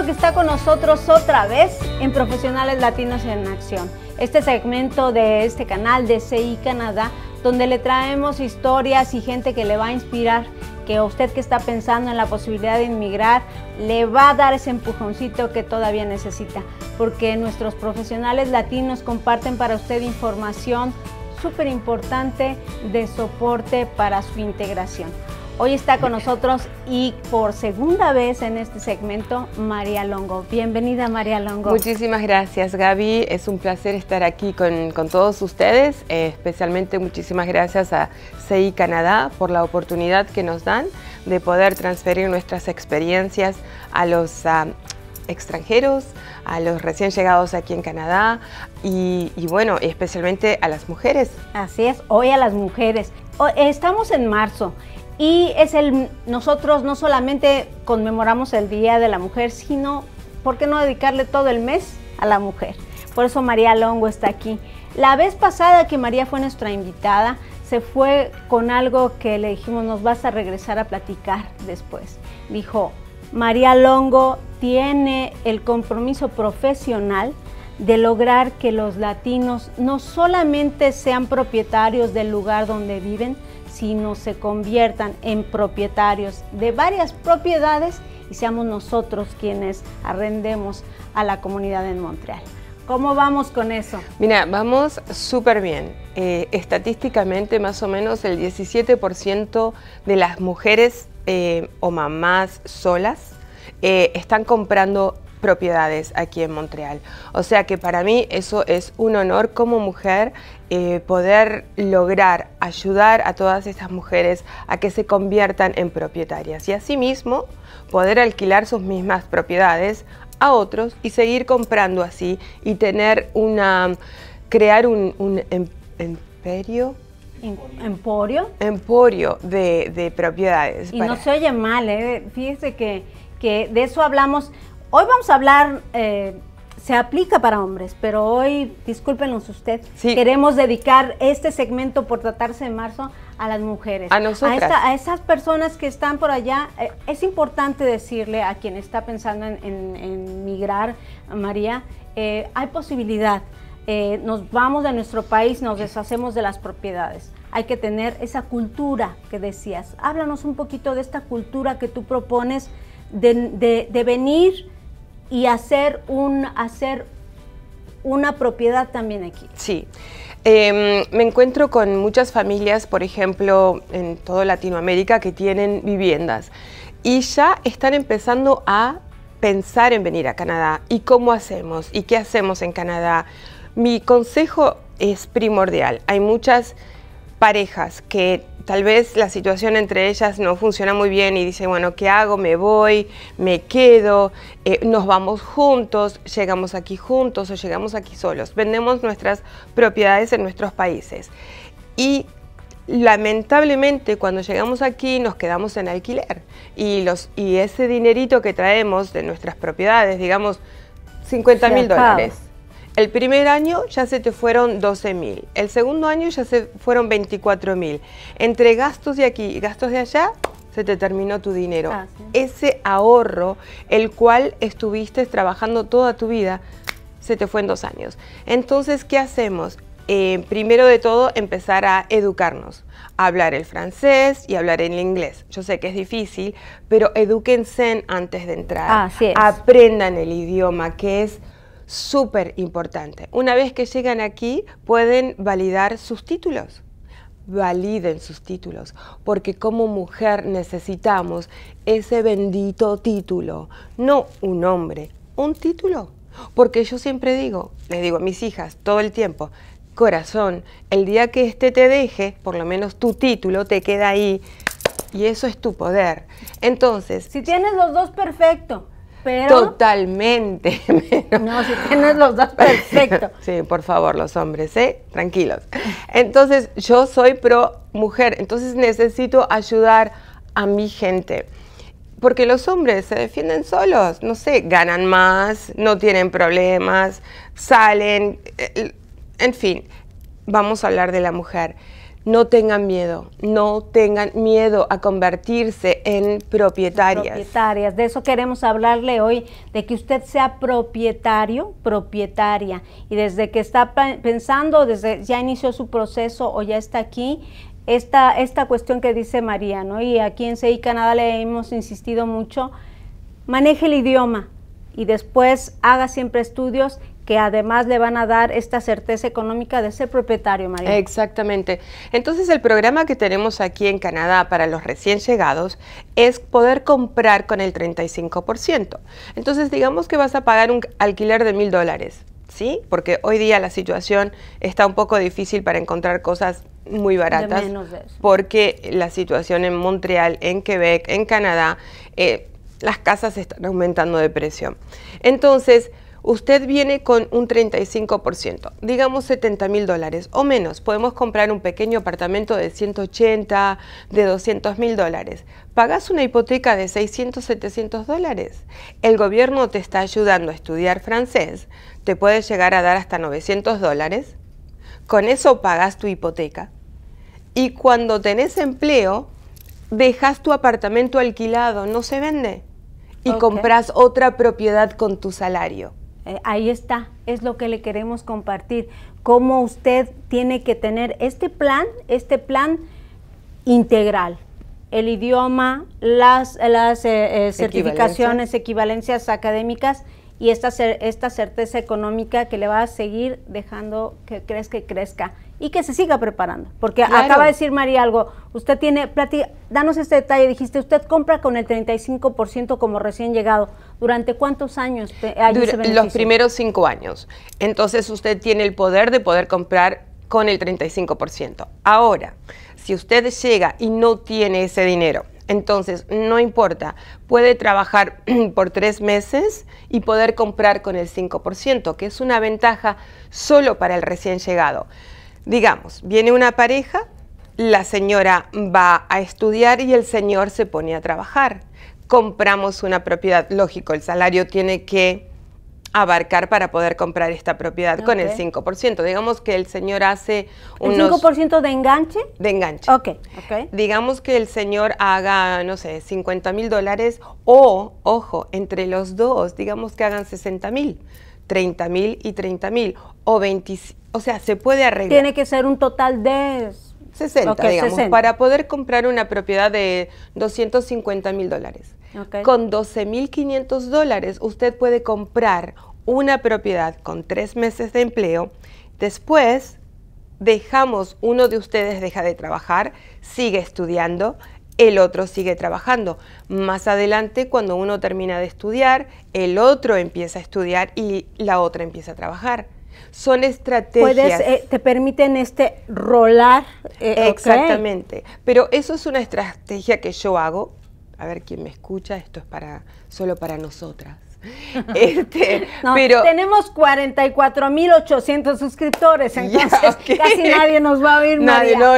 lo que está con nosotros otra vez en Profesionales Latinos en Acción. Este segmento de este canal de CI Canadá, donde le traemos historias y gente que le va a inspirar, que a usted que está pensando en la posibilidad de inmigrar, le va a dar ese empujoncito que todavía necesita, porque nuestros profesionales latinos comparten para usted información súper importante de soporte para su integración. Hoy está con nosotros y por segunda vez en este segmento, María Longo. Bienvenida, María Longo. Muchísimas gracias, Gaby. Es un placer estar aquí con todos ustedes. Especialmente muchísimas gracias a CI Canadá por la oportunidad que nos dan de poder transferir nuestras experiencias a los extranjeros, a los recién llegados aquí en Canadá y bueno, especialmente a las mujeres. Así es, hoy a las mujeres. Estamos en marzo. Y es nosotros no solamente conmemoramos el Día de la Mujer, sino ¿por qué no dedicarle todo el mes a la mujer? Por eso María Longo está aquí. La vez pasada que María fue nuestra invitada, se fue con algo que le dijimos, nos vas a regresar a platicar después. Dijo, María Longo tiene el compromiso profesional de lograr que los latinos no solamente sean propietarios del lugar donde viven, sino se conviertan en propietarios de varias propiedades y seamos nosotros quienes arrendemos a la comunidad en Montreal. ¿Cómo vamos con eso? Mira, vamos súper bien. Estadísticamente, más o menos el 17% de las mujeres o mamás solas están comprando propiedades aquí en Montreal. O sea que para mí eso es un honor como mujer poder lograr ayudar a todas estas mujeres a que se conviertan en propietarias y asimismo poder alquilar sus mismas propiedades a otros y seguir comprando así y tener crear un imperio. Emporio de propiedades. Y no se oye mal, fíjese que de eso hablamos. Hoy vamos a hablar, se aplica para hombres, pero hoy, discúlpenos usted, sí, queremos dedicar este segmento por tratarse de marzo a las mujeres. A nosotras. A esas personas que están por allá, es importante decirle a quien está pensando en migrar, María, hay posibilidad, nos vamos de nuestro país, nos deshacemos de las propiedades. Hay que tener esa cultura que decías. Háblanos un poquito de esta cultura que tú propones de venir y hacer una propiedad también aquí. Sí, me encuentro con muchas familias, por ejemplo, en toda Latinoamérica que tienen viviendas y ya están empezando a pensar en venir a Canadá y cómo hacemos y qué hacemos en Canadá. Mi consejo es primordial. Hay muchas parejas que tal vez la situación entre ellas no funciona muy bien y dice, bueno, ¿qué hago? ¿Me voy? ¿Me quedo? ¿Nos vamos juntos? ¿Llegamos aquí juntos o llegamos aquí solos? Vendemos nuestras propiedades en nuestros países. Y lamentablemente cuando llegamos aquí nos quedamos en alquiler. Y ese dinerito que traemos de nuestras propiedades, digamos, $50,000. El primer año ya se te fueron $12,000, el segundo año ya se fueron $24,000. Entre gastos de aquí y gastos de allá, se te terminó tu dinero. Ah, sí. Ese ahorro, el cual estuviste trabajando toda tu vida, se te fue en 2 años. Entonces, ¿qué hacemos? Primero de todo, empezar a educarnos, a hablar el francés y hablar el inglés. Yo sé que es difícil, pero edúquense antes de entrar. Así es. Aprendan el idioma, que es súper importante. Una vez que llegan aquí, pueden validar sus títulos. Validen sus títulos, porque como mujer necesitamos ese bendito título, no un hombre, un título. Porque yo siempre digo, les digo a mis hijas todo el tiempo, corazón, el día que te deje, por lo menos tu título te queda ahí y eso es tu poder. Entonces, si tienes los dos, perfecto. Pero totalmente. No, si tienes los dos, perfecto. Sí, por favor, los hombres, tranquilos. Entonces, yo soy pro mujer, entonces necesito ayudar a mi gente. Porque los hombres se defienden solos, no sé, ganan más, no tienen problemas, salen, en fin. Vamos a hablar de la mujer. No tengan miedo, no tengan miedo a convertirse en propietarias. Propietarias, de eso queremos hablarle hoy, de que usted sea propietario, propietaria. Y desde que está pensando, desde ya inició su proceso o ya está aquí, esta cuestión que dice María, ¿no? Y aquí en CI Canadá le hemos insistido mucho, maneje el idioma y después haga siempre estudios que además le van a dar esta certeza económica de ser propietario, María. Exactamente. Entonces, el programa que tenemos aquí en Canadá para los recién llegados es poder comprar con el 35%. Entonces, digamos que vas a pagar un alquiler de $1,000, ¿sí? Porque hoy día la situación está un poco difícil para encontrar cosas muy baratas. De menos de eso. Porque la situación en Montreal, en Quebec, en Canadá, las casas están aumentando de precio. Entonces, usted viene con un 35%, digamos $70,000 o menos. Podemos comprar un pequeño apartamento de 180, de $200,000. Pagas una hipoteca de $600, $700. El gobierno te está ayudando a estudiar francés. Te puede llegar a dar hasta $900. Con eso pagas tu hipoteca. Y cuando tenés empleo, dejas tu apartamento alquilado, no se vende. Y compras otra propiedad con tu salario. Ahí está, es lo que le queremos compartir, cómo usted tiene que tener este plan integral, el idioma, las certificaciones, equivalencias académicas y esta certeza económica que le va a seguir dejando que crezca y que se siga preparando, porque acaba de decir María algo, usted tiene, danos este detalle, dijiste, usted compra con el 35% como recién llegado, ¿durante cuántos años hay ese beneficio? Los primeros 5 años, entonces usted tiene el poder de poder comprar con el 35%. Ahora, si usted llega y no tiene ese dinero, entonces no importa, puede trabajar por 3 meses y poder comprar con el 5%, que es una ventaja solo para el recién llegado. Digamos, viene una pareja, la señora va a estudiar y el señor se pone a trabajar. Compramos una propiedad, lógico, el salario tiene que abarcar para poder comprar esta propiedad con el 5%. Digamos que el señor hace unos... ¿El 5% de enganche? De enganche. Ok. Digamos que el señor haga, no sé, $50,000 o, ojo, entre los dos, digamos que hagan $60,000, $30,000 y $30,000 o 25. O sea, se puede arreglar. Tiene que ser un total de 60, digamos, 60. Para poder comprar una propiedad de $250,000. Con $12,500 usted puede comprar una propiedad con 3 meses de empleo. Después dejamos, uno de ustedes deja de trabajar, sigue estudiando, el otro sigue trabajando. Más adelante, cuando uno termina de estudiar, el otro empieza a estudiar y la otra empieza a trabajar. Son estrategias. Te permiten rolar. Exactamente. Pero eso es una estrategia que yo hago. A ver, ¿quién me escucha? Esto es solo para nosotras. No, pero tenemos 44,800 suscriptores, entonces casi nadie nos va a oír, María. No.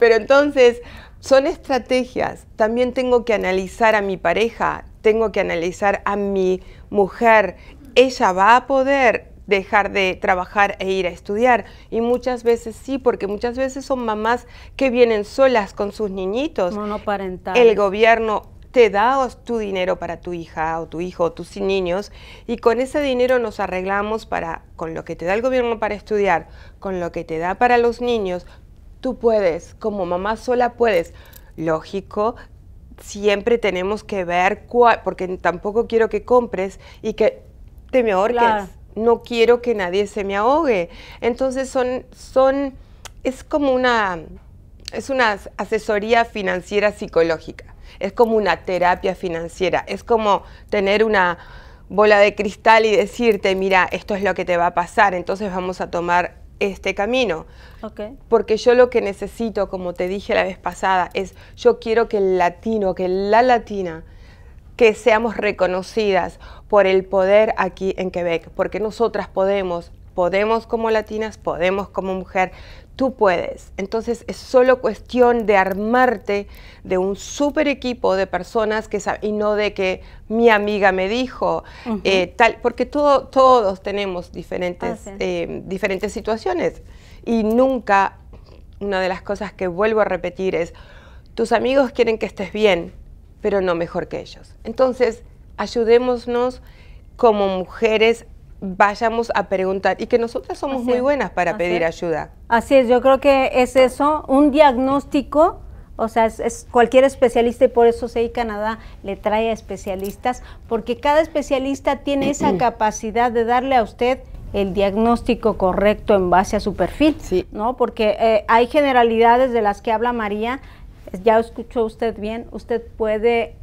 Pero entonces, son estrategias. También tengo que analizar a mi pareja, tengo que analizar a mi mujer. Ella va a poder dejar de trabajar e ir a estudiar, y muchas veces sí, porque muchas veces son mamás que vienen solas con sus niñitos. Monoparentales. El gobierno te da tu dinero para tu hija o tu hijo o tus niños, y con ese dinero nos arreglamos con lo que te da el gobierno para estudiar, con lo que te da para los niños. Tú puedes, como mamá sola puedes. Lógico, siempre tenemos que ver cuál, porque tampoco quiero que compres y que te me ahorques. Claro. No quiero que nadie se me ahogue. Entonces es como una asesoría financiera psicológica, es como una terapia financiera, es como tener una bola de cristal y decirte, mira, esto es lo que te va a pasar, entonces vamos a tomar este camino. Porque yo lo que necesito, como te dije la vez pasada, es yo quiero que el latino, que la latina, que seamos reconocidas por el poder aquí en Quebec, porque nosotras podemos como latinas, podemos como mujer, tú puedes. Entonces es solo cuestión de armarte de un súper equipo de personas que saben, y no de que mi amiga me dijo, tal, porque todos tenemos diferentes situaciones y nunca una de las cosas que vuelvo a repetir es, tus amigos quieren que estés bien, pero no mejor que ellos. Entonces, ayudémonos como mujeres, vayamos a preguntar, y que nosotras somos muy buenas para pedir ayuda. Así es, yo creo que es eso, un diagnóstico, o sea, es cualquier especialista, y por eso CI Canadá le trae a especialistas, porque cada especialista tiene esa capacidad de darle a usted el diagnóstico correcto en base a su perfil, ¿no? Porque hay generalidades de las que habla María, ya escuchó usted bien, usted puede,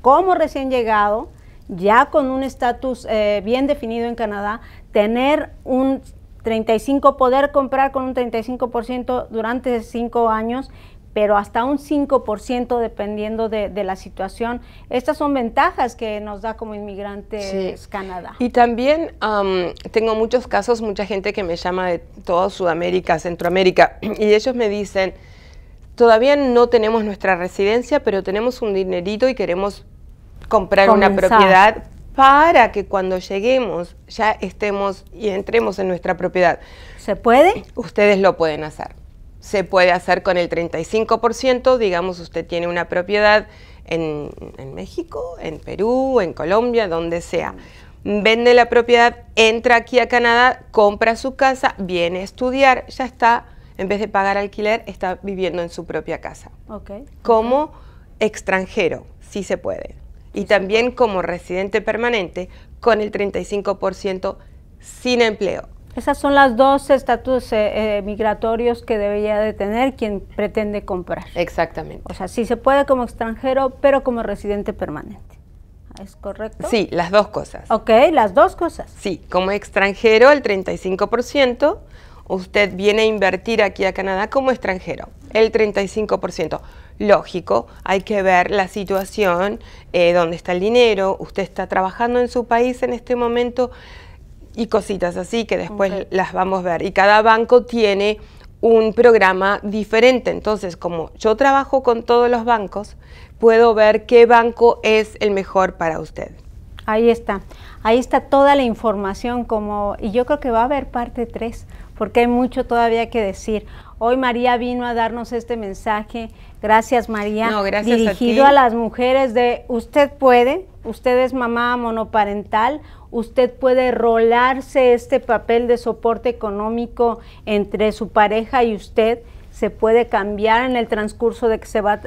como recién llegado, ya con un estatus bien definido en Canadá, tener un 35%, poder comprar con un 35% durante 5 años, pero hasta un 5% dependiendo de la situación. Estas son ventajas que nos da como inmigrantes Canadá. Y también tengo muchos casos, mucha gente que me llama de toda Sudamérica, Centroamérica, y ellos me dicen, todavía no tenemos nuestra residencia, pero tenemos un dinerito y queremos comprar una propiedad para que cuando lleguemos ya estemos y entremos en nuestra propiedad. ¿Se puede? Ustedes lo pueden hacer. Se puede hacer con el 35%, digamos usted tiene una propiedad en México, en Perú, en Colombia, donde sea. Vende la propiedad, entra aquí a Canadá, compra su casa, viene a estudiar, ya está, en vez de pagar alquiler, está viviendo en su propia casa. Okay. Como extranjero, sí se puede. Y también como residente permanente, con el 35% sin empleo. Esas son las dos estatus migratorios que debería de tener quien pretende comprar. Exactamente. O sea, sí se puede como extranjero, pero como residente permanente. ¿Es correcto? Sí, las dos cosas. Ok, las dos cosas. Sí, como extranjero el 35%, usted viene a invertir aquí a Canadá como extranjero, el 35%. Lógico, hay que ver la situación, dónde está el dinero, usted está trabajando en su país en este momento, y cositas así que después las vamos a ver. Y cada banco tiene un programa diferente. Entonces, como yo trabajo con todos los bancos, puedo ver qué banco es el mejor para usted. Ahí está. Ahí está toda la información, como, y yo creo que va a haber parte 3, porque hay mucho todavía que decir. Hoy María vino a darnos este mensaje. Gracias, María. No, gracias dirigido a las mujeres de usted puede, usted es mamá monoparental, usted puede rolarse este papel de soporte económico entre su pareja y usted, se puede cambiar en el transcurso de que se va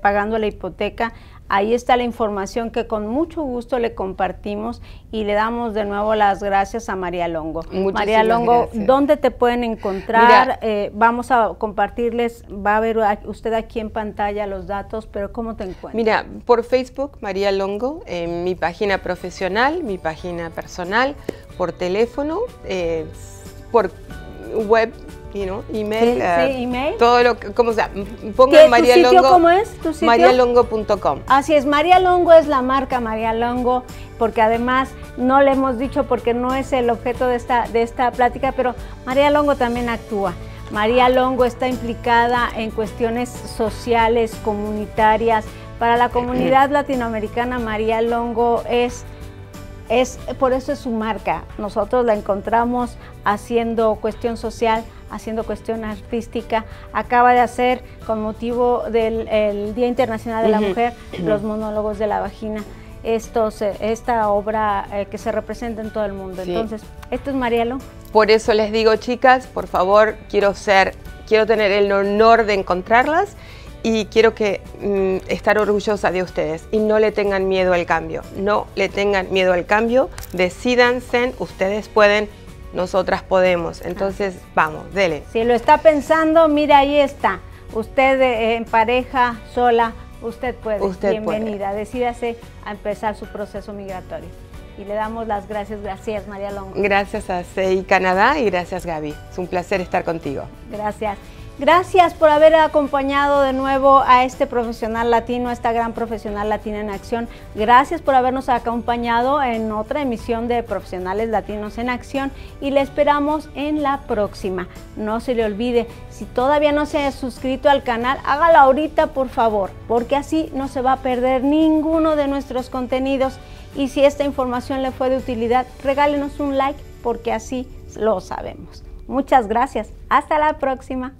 pagando la hipoteca. Ahí está la información que con mucho gusto le compartimos, y le damos de nuevo las gracias a María Longo. Muchísimas María Longo, gracias. ¿Dónde te pueden encontrar? Mira, vamos a compartirles, va a ver usted aquí en pantalla los datos, pero ¿cómo te encuentras? Mira, por Facebook, María Longo, en mi página profesional, mi página personal, por teléfono, por web, you know, email, email, todo lo que, como sea, pongan María Longo. ¿Tu sitio cómo es? ¿Tu sitio? marialongo.com. Así es, María Longo es la marca María Longo, porque además no le hemos dicho porque no es el objeto de esta plática, pero María Longo también actúa. María Longo está implicada en cuestiones sociales, comunitarias. Para la comunidad latinoamericana, María Longo es, por eso es su marca. Nosotros la encontramos haciendo cuestión social, haciendo cuestión artística. Acaba de hacer, con motivo del Día Internacional de la Mujer, los monólogos de la vagina. Esta obra que se representa en todo el mundo. Entonces, esto es María Longo. Por eso les digo, chicas, por favor, quiero tener el honor de encontrarlas, y quiero estar orgullosa de ustedes, y no le tengan miedo al cambio. No le tengan miedo al cambio, decídanse, ustedes pueden, nosotras podemos. Entonces, vamos, dele. Si lo está pensando, mira, ahí está. Usted en pareja, sola, usted puede. Usted bienvenida, puede. Decídase a empezar su proceso migratorio. Y le damos las gracias. Gracias, María Longo. Gracias a CI Canadá y gracias, Gaby. Es un placer estar contigo. Gracias. Gracias por haber acompañado de nuevo a este profesional latino, a esta gran profesional latina en acción. Gracias por habernos acompañado en otra emisión de Profesionales Latinos en Acción, y le esperamos en la próxima. No se le olvide, si todavía no se ha suscrito al canal, hágalo ahorita por favor, porque así no se va a perder ninguno de nuestros contenidos. Y si esta información le fue de utilidad, regálenos un like, porque así lo sabemos. Muchas gracias. Hasta la próxima.